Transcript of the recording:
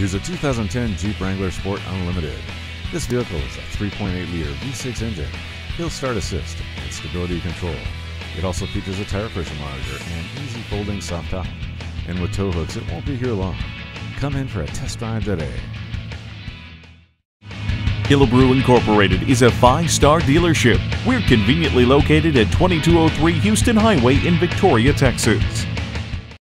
is a 2010 Jeep Wrangler Sport Unlimited. This vehicle is a 3.8-liter V6 engine, hill start assist, and stability control. It also features a tire pressure monitor and easy folding soft top. And with tow hooks, it won't be here long. Come in for a test drive today. Killebrew Incorporated is a 5-star dealership. We're conveniently located at 2203 Houston Highway in Victoria, Texas.